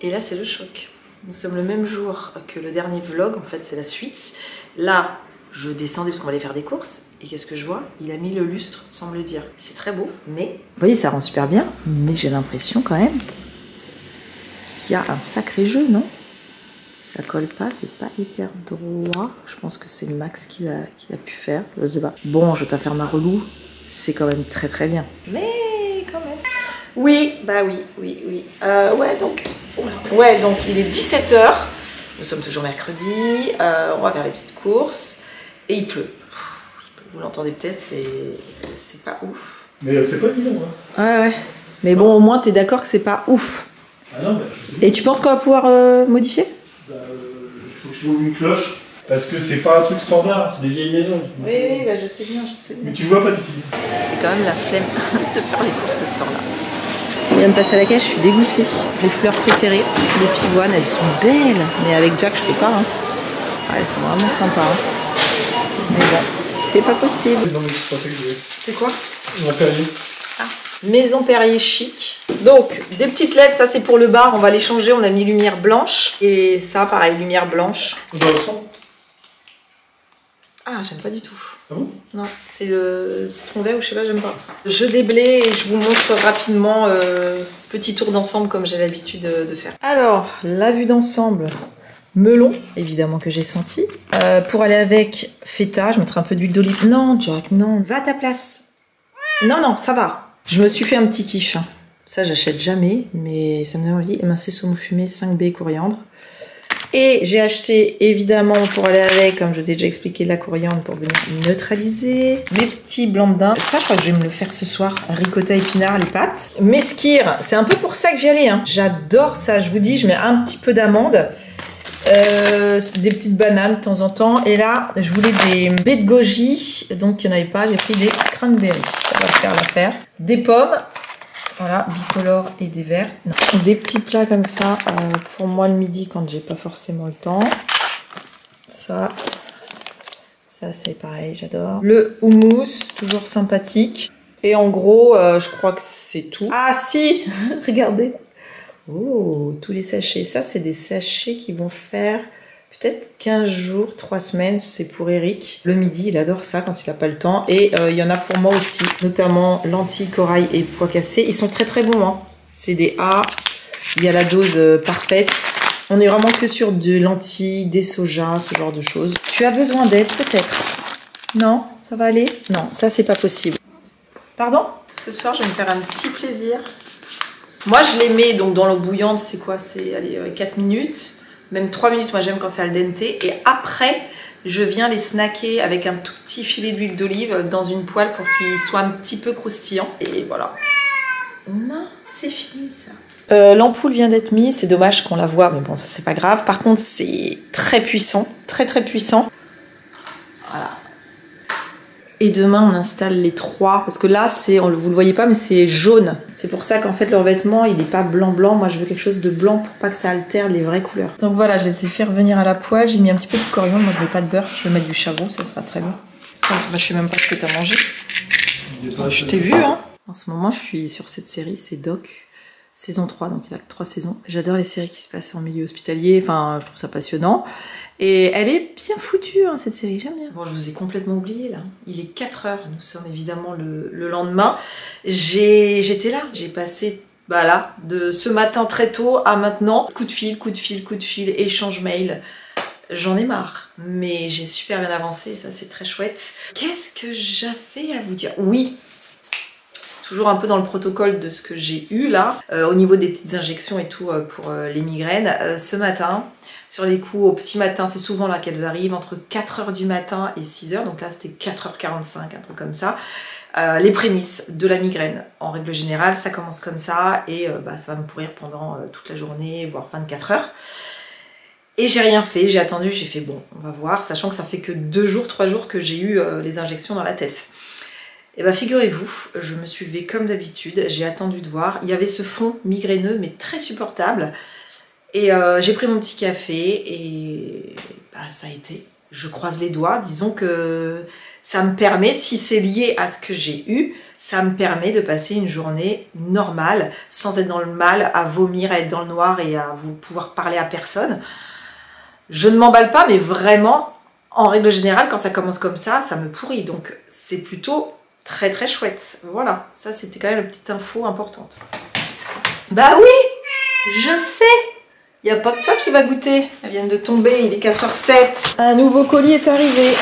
Et là, c'est le choc. Nous sommes le même jour que le dernier vlog, en fait, c'est la suite. Là, je descendais parce qu'on allait faire des courses. Et qu'est-ce que je vois? Il a mis le lustre, sans me le dire. C'est très beau, mais... Vous voyez, ça rend super bien, mais j'ai l'impression quand même qu'il y a un sacré jeu, non? Ça colle pas, c'est pas hyper droit. Je pense que c'est le max qu'il a pu faire, je sais pas. Bon, je vais pas faire ma relou, c'est quand même très très bien. Mais quand même... Oui, bah oui. Ouais, donc il est 17h. Nous sommes toujours mercredi. On va faire les petites courses. Et il pleut. Vous l'entendez peut-être, c'est pas ouf. Mais c'est pas évident, hein. Ouais. Mais bon, au moins, t'es d'accord que c'est pas ouf. Ah non, bah, je sais pas. Et tu penses qu'on va pouvoir modifier? Bah, il faut que je trouve une cloche. Parce que c'est pas un truc standard, c'est des vieilles maisons. Oui, bah, je sais bien. Mais tu vois pas d'ici. C'est quand même la flemme de faire les courses à ce temps-là. Je viens de passer à la caisse, je suis dégoûtée. Mes fleurs préférées, les pivoines, elles sont belles. Mais avec Jack, je peux pas. Hein. Ah, elles sont vraiment sympas. Hein. Mais bon, c'est pas possible. C'est quoi? Maison Perrier. Ah, Maison Perrier chic. Donc, des petites LED, ça c'est pour le bar. On va les changer, on a mis lumière blanche. Et ça, pareil, lumière blanche. Dans le son? Ah, j'aime pas du tout. Ah bon? Non, c'est le citron vert ou je sais pas, j'aime pas. Je déblaye et je vous montre rapidement petit tour d'ensemble comme j'ai l'habitude de faire. Alors, la vue d'ensemble, melon, évidemment que j'ai senti. Pour aller avec feta, je mettrai un peu d'huile d'olive. Non, Jack, non, va à ta place. Non, ça va. Je me suis fait un petit kiff. Ça, j'achète jamais, mais ça me donne envie. Émincé saumon fumé, 5B, coriandre. Et j'ai acheté, évidemment, pour aller avec, comme je vous ai déjà expliqué, la coriandre pour venir neutraliser. Mes petits blancs de daim. Ça, je crois que je vais me le faire ce soir. Ricotta, épinards, les pâtes. Mesquire, c'est un peu pour ça que j'y allais. Hein. J'adore ça, je vous dis. Je mets un petit peu d'amande. Des petites bananes de temps en temps. Et là, je voulais des baies de goji. Donc, il n'y en avait pas. J'ai pris des cranberries. Ça va faire l'affaire. Des pommes. Voilà, bicolore et des verts. Non. Des petits plats comme ça, pour moi le midi quand j'ai pas forcément le temps. Ça c'est pareil, j'adore. Le houmous, toujours sympathique. Et en gros, je crois que c'est tout. Ah si, regardez. Oh, tous les sachets. Ça, c'est des sachets qui vont faire peut-être 15 jours, 3 semaines, c'est pour Eric. Le midi, il adore ça quand il n'a pas le temps. Et il y en a pour moi aussi, notamment lentilles, corail et pois cassés. Ils sont très très bons, hein. C'est des A, il y a la dose parfaite. On est vraiment que sur des lentilles, des sojas, ce genre de choses. Tu as besoin d'aide peut-être? Non, ça va aller? Non, ça c'est pas possible. Pardon? Ce soir, je vais me faire un petit plaisir. Moi, je les mets donc dans l'eau bouillante, c'est quoi? C'est 4 minutes. Même 3 minutes, moi j'aime quand c'est al dente. Et après, je viens les snacker avec un tout petit filet d'huile d'olive dans une poêle pour qu'ils soient un petit peu croustillants. Et voilà. Non, c'est fini ça. L'ampoule vient d'être mise, c'est dommage qu'on la voit, mais bon, ça c'est pas grave. Par contre, c'est très puissant, très très puissant. Voilà. Et demain, on installe les trois. Parce que là, c'est, vous le voyez pas, mais c'est jaune. C'est pour ça qu'en fait, leur vêtement, il n'est pas blanc. Moi, je veux quelque chose de blanc pour pas que ça altère les vraies couleurs. Donc voilà, je les ai fait revenir à la poêle. J'ai mis un petit peu de coriandre. Moi, je veux pas de beurre. Je vais mettre du chabot, ça sera très bon. Enfin, bah, je sais même pas ce que t'as mangé. Je t'ai vu, hein. En ce moment, je suis sur cette série, c'est Doc. Saison 3, donc il a que 3 saisons. J'adore les séries qui se passent en milieu hospitalier. Enfin, je trouve ça passionnant. Et elle est bien foutue, hein, cette série, j'aime bien. Bon, je vous ai complètement oublié, là. Il est 4h, nous sommes évidemment le lendemain. J'étais là, j'ai passé, bah là, de ce matin très tôt à maintenant. Coup de fil, échange mail. J'en ai marre, mais j'ai super bien avancé, ça c'est très chouette. Qu'est-ce que j'avais à vous dire? Oui, toujours un peu dans le protocole de ce que j'ai eu là, au niveau des petites injections et tout pour les migraines. Ce matin, sur les coups, au petit matin, c'est souvent là qu'elles arrivent, entre 4h du matin et 6h, donc là c'était 4h45, un truc comme ça. Les prémices de la migraine, en règle générale, ça commence comme ça et bah, ça va me pourrir pendant toute la journée, voire 24 heures. Et j'ai rien fait, j'ai attendu, j'ai fait bon, on va voir, sachant que ça fait que 3 jours que j'ai eu les injections dans la tête. Et bah figurez-vous, je me suis levée comme d'habitude, j'ai attendu de voir, il y avait ce fond migraineux mais très supportable, et j'ai pris mon petit café, et bah ça a été, je croise les doigts, disons que Ça me permet, si c'est lié à ce que j'ai eu, ça me permet de passer une journée normale, sans être dans le mal, à vomir, à être dans le noir et à vous pouvoir parler à personne. Je ne m'emballe pas, mais vraiment, en règle générale, quand ça commence comme ça me pourrit. Donc c'est plutôt très très chouette. Voilà, ça c'était quand même la petite info importante. Bah oui, je sais, il n'y a pas que toi qui va goûter. Elles viennent de tomber, il est 4h07. Un nouveau colis est arrivé.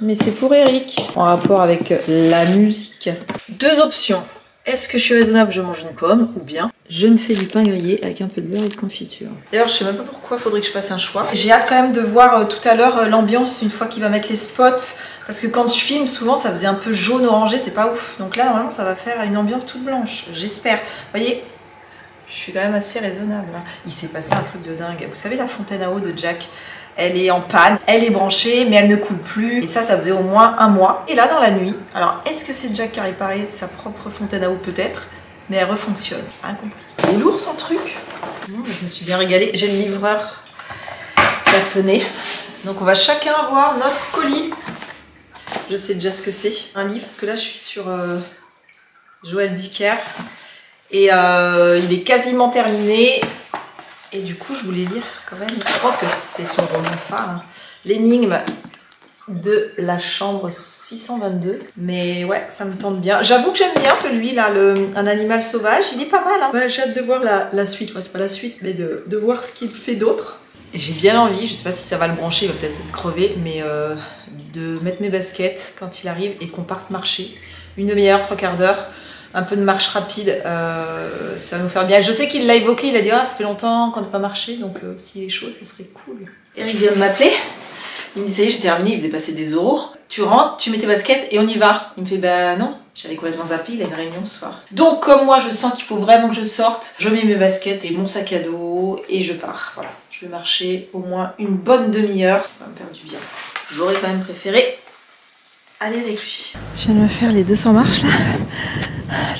Mais c'est pour Eric, en rapport avec la musique. Deux options. Est-ce que je suis raisonnable, je mange une pomme, ou bien je me fais du pain grillé avec un peu de beurre et de confiture. D'ailleurs, je sais même pas pourquoi, il faudrait que je fasse un choix. J'ai hâte quand même de voir tout à l'heure l'ambiance, une fois qu'il va mettre les spots. Parce que quand je filme, souvent, ça faisait un peu jaune-orangé, c'est pas ouf. Donc là, normalement, ça va faire une ambiance toute blanche, j'espère. Vous voyez, je suis quand même assez raisonnable. Il s'est passé un truc de dingue. Vous savez la fontaine à eau de Jack ? Elle est en panne, elle est branchée, mais elle ne coule plus. Et ça, ça faisait au moins un mois. Et là, dans la nuit, alors est-ce que c'est Jack qui a réparé sa propre fontaine à eau? Peut-être, mais elle refonctionne. Incompris. Il est lourd son truc. Je me suis bien régalée. J'ai le livreur qui a sonné. Donc on va chacun avoir notre colis. Je sais déjà ce que c'est. Un livre, parce que là, je suis sur Joël Dicker. Et il est quasiment terminé. Et du coup, je voulais lire quand même. Je pense que c'est son roman phare, hein. L'énigme de la chambre 622. Mais ouais, ça me tente bien. J'avoue que j'aime bien celui-là, un animal sauvage. Il est pas mal, hein. Bah, j'ai hâte de voir la suite. Enfin, c'est pas la suite, mais de voir ce qu'il fait d'autre. J'ai bien envie, je sais pas si ça va le brancher, il va peut-être être crevé, mais de mettre mes baskets quand il arrive et qu'on parte marcher. Une demi-heure, 3/4 d'heure. Un peu de marche rapide, ça va nous faire bien. Je sais qu'il l'a évoqué, il a dit « Ah, ça fait longtemps qu'on n'a pas marché, donc s'il est chaud, ça serait cool. » Eric vient de m'appeler, il me dit « Ça y est, j'ai terminé, il faisait passer des euros. Tu rentres, tu mets tes baskets et on y va. » Il me fait « Bah non, j'avais complètement zappé, il a une réunion ce soir. » Donc comme moi, je sens qu'il faut vraiment que je sorte, je mets mes baskets et mon sac à dos et je pars. Voilà, je vais marcher au moins une bonne demi-heure, ça va me faire du bien. J'aurais quand même préféré aller avec lui. Je viens de me faire les 200 marches là.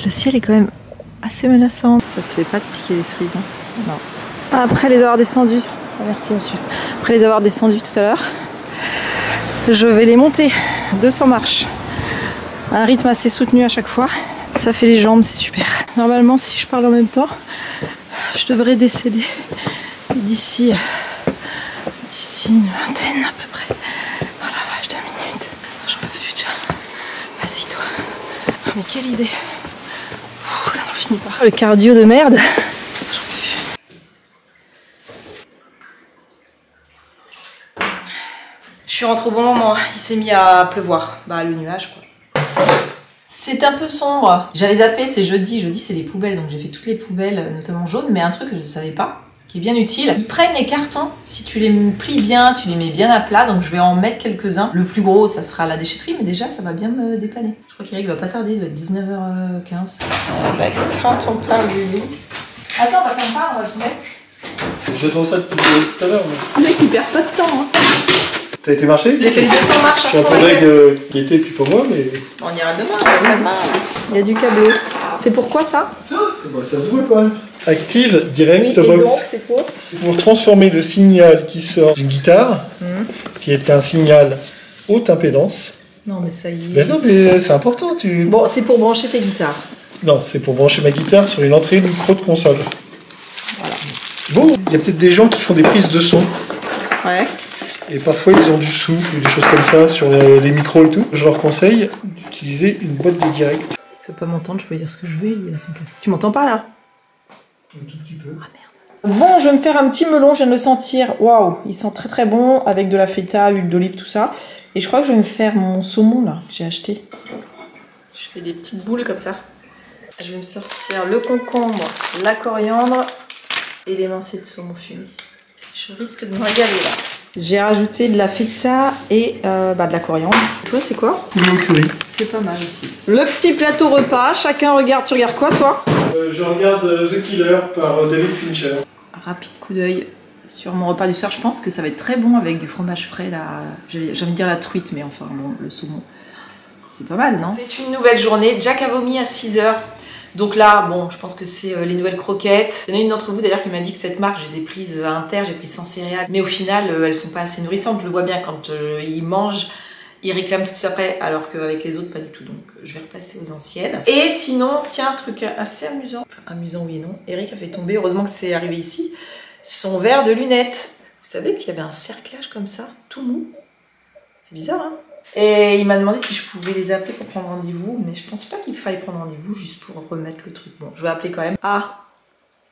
Le ciel est quand même assez menaçant. Ça se fait pas de piquer les cerises, hein. Non. Après les avoir descendus, merci monsieur. Après les avoir descendus tout à l'heure, je vais les monter. 200 marches. Un rythme assez soutenu à chaque fois. Ça fait les jambes, c'est super. Normalement, si je parle en même temps, je devrais décéder d'ici une vingtaine à peu près. Voilà, je termine. J'en peux plus déjà. Vas-y toi. Mais quelle idée! Ouh, ça n'en finit pas. Le cardio de merde! J'en peux plus. Je suis rentrée au bon moment, il s'est mis à pleuvoir. Bah, le nuage quoi. C'est un peu sombre. J'avais zappé, c'est jeudi. Jeudi, c'est les poubelles. Donc j'ai fait toutes les poubelles, notamment jaunes, mais un truc que je ne savais pas, qui est bien utile. Ils prennent les cartons, si tu les plies bien, tu les mets bien à plat, donc je vais en mettre quelques-uns. Le plus gros, ça sera la déchetterie, mais déjà, ça va bien me dépanner. Je crois qu'Eric va pas tarder, il doit être 19h15. Oh, mec, quand on parle du lit... Attends, bah t'en parles, mec. J'attends ça depuis tout à l'heure. Le mec, il perd pas de temps, hein. T'as été marcher? J'ai fait les 200 marches à fond. Je suis un collègue qui était, puis pour moi, mais... On ira demain, demain. Il y a du cabos. C'est pourquoi ça? Ça, bah, ça se voit quand même. Active Direct Box. Pour transformer le signal qui sort d'une guitare, qui est un signal haute impédance. Non mais ça y est. Ben non mais c'est important. Tu... Bon, c'est pour brancher tes guitares. Non, c'est pour brancher ma guitare sur une entrée micro de console. Voilà. Bon, il y a peut-être des gens qui font des prises de son. Ouais. Et parfois ils ont du souffle ou des choses comme ça sur les micros et tout. Je leur conseille d'utiliser une boîte de direct. Tu peux pas m'entendre, je peux dire ce que je veux. Tu m'entends pas là? Un tout petit peu. Ah merde. Bon, je vais me faire un petit melon, je viens de le sentir. Waouh, il sent très très bon avec de la feta, huile d'olive, tout ça. Et je crois que je vais me faire mon saumon là, que j'ai acheté. Je fais des petites boules comme ça. Je vais me sortir le concombre, la coriandre et les lancers de saumon fumé. Je risque de me régaler là. J'ai rajouté de la feta et de la coriandre. Toi, c'est quoi? Le curry. C'est pas mal aussi. Le petit plateau repas, chacun regarde. Tu regardes quoi, toi? Je regarde The Killer par David Fincher. Rapide coup d'œil sur mon repas du soir. Je pense que ça va être très bon avec du fromage frais, là. J'ai envie de dire la truite, mais enfin, bon, le saumon. C'est pas mal, non? C'est une nouvelle journée. Jack a vomi à 6h. Donc là, bon, je pense que c'est les nouvelles croquettes. Il y en a une d'entre vous d'ailleurs qui m'a dit que cette marque, je les ai prises à Inter, j'ai pris sans céréales. Mais au final, elles sont pas assez nourrissantes. Je le vois bien quand il mange, il réclame tout ça après, alors qu'avec les autres pas du tout, donc je vais repasser aux anciennes. Et sinon, tiens, un truc assez amusant, enfin amusant oui et non, Eric a fait tomber, heureusement que c'est arrivé ici, son verre de lunettes. Vous savez qu'il y avait un cerclage comme ça, tout mou, c'est bizarre hein. Et il m'a demandé si je pouvais les appeler pour prendre rendez-vous, mais je pense pas qu'il faille prendre rendez-vous juste pour remettre le truc. Bon, je vais appeler quand même. Ah,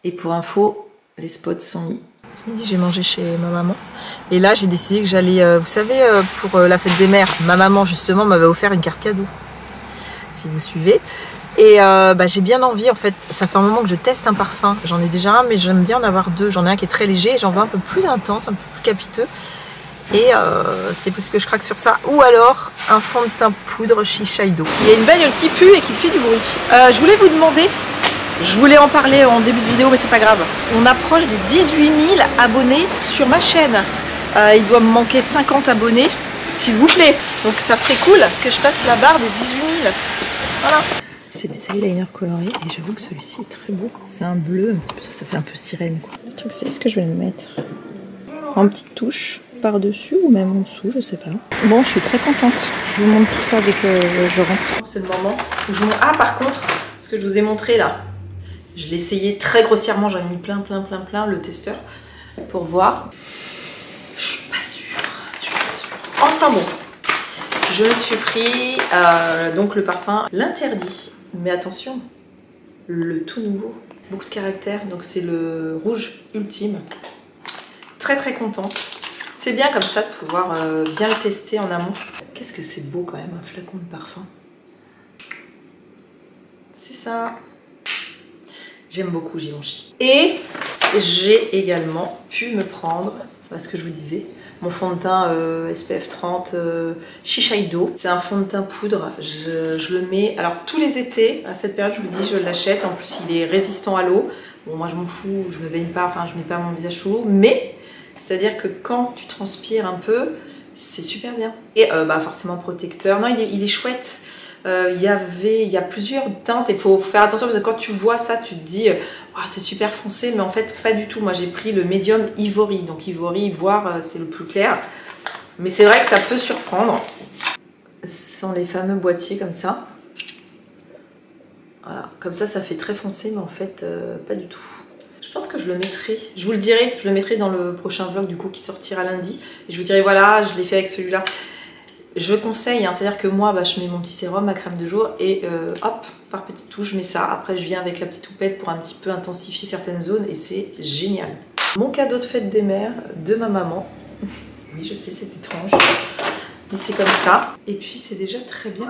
et pour info, les spots sont mis. Ce midi, j'ai mangé chez ma maman. Et là, j'ai décidé que j'allais... vous savez, pour la fête des mères, ma maman, justement, m'avait offert une carte cadeau. Si vous suivez. Et bah, j'ai bien envie, en fait. Ça fait un moment que je teste un parfum. J'en ai déjà un, mais j'aime bien en avoir deux. J'en ai un qui est très léger et j'en veux un peu plus intense, un peu plus capiteux. Et c'est possible que je craque sur ça. Ou alors, un fond de teint poudre Shiseido. Il y a une bagnole qui pue et qui fait du bruit. Je voulais vous demander... Je voulais en parler en début de vidéo, mais c'est pas grave. On approche des 18 000 abonnés sur ma chaîne. Il doit me manquer 50 abonnés, s'il vous plaît. Donc ça serait cool que je passe la barre des 18 000. Voilà. C'est des eyeliners colorés et j'avoue que celui-ci est très beau. C'est un bleu, un petit peu, ça fait un peu sirène, quoi. Le truc, c'est est-ce que je vais le mettre en petite touche par-dessus ou même en dessous, je sais pas. Bon, je suis très contente. Je vous montre tout ça dès que je rentre. C'est le moment où je vous... Ah, par contre, ce que je vous ai montré là. Je l'ai essayé très grossièrement, j'en ai mis plein le testeur pour voir. Je suis pas sûre, Enfin bon, je me suis pris donc le parfum l'interdit, mais attention, le tout nouveau, beaucoup de caractère, donc c'est le rouge ultime. Très contente. C'est bien comme ça de pouvoir bien le tester en amont. Qu'est-ce que c'est beau quand même un flacon de parfum. C'est ça. J'aime beaucoup Givenchy. Et j'ai également pu me prendre, parce que je vous disais, mon fond de teint SPF 30 Shiseido. C'est un fond de teint poudre. Je le mets, alors tous les étés, à cette période, je vous dis, je l'achète. En plus, il est résistant à l'eau. Bon, moi, je m'en fous, je me baigne pas, enfin, je mets pas mon visage sous l'eau. Mais, c'est-à-dire que quand tu transpires un peu, c'est super bien. Et bah, forcément protecteur. Non, il est chouette. Il y a plusieurs teintes et il faut faire attention parce que quand tu vois ça, tu te dis oh, c'est super foncé, mais en fait pas du tout. Moi j'ai pris le médium ivory, donc ivory, voire c'est le plus clair, mais c'est vrai que ça peut surprendre. Ce sont les fameux boîtiers comme ça, voilà, comme ça ça fait très foncé, mais en fait pas du tout. Je pense que je le mettrai, je vous le dirai, je le mettrai dans le prochain vlog du coup qui sortira lundi et je vous dirai voilà, je l'ai fait avec celui-là. Je conseille, hein, c'est-à-dire que moi, bah, je mets mon petit sérum, ma crème de jour et hop, par petite touche, je mets ça. Après, je viens avec la petite toupette pour un petit peu intensifier certaines zones et c'est génial. Mon cadeau de fête des mères de ma maman. Oui, je sais, c'est étrange, mais c'est comme ça. Et puis, c'est déjà très bien.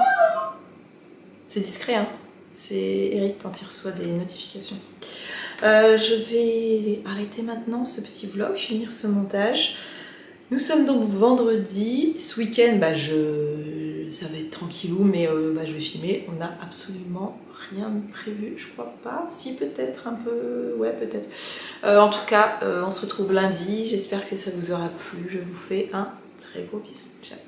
C'est discret, hein. C'est Eric quand il reçoit des notifications. Je vais arrêter maintenant ce petit vlog, finir ce montage. Nous sommes donc vendredi, ce week-end, bah ça va être tranquillou, mais je vais filmer, on n'a absolument rien de prévu, je crois pas, si peut-être un peu, ouais peut-être. En tout cas, on se retrouve lundi, j'espère que ça vous aura plu, je vous fais un très gros bisou, ciao.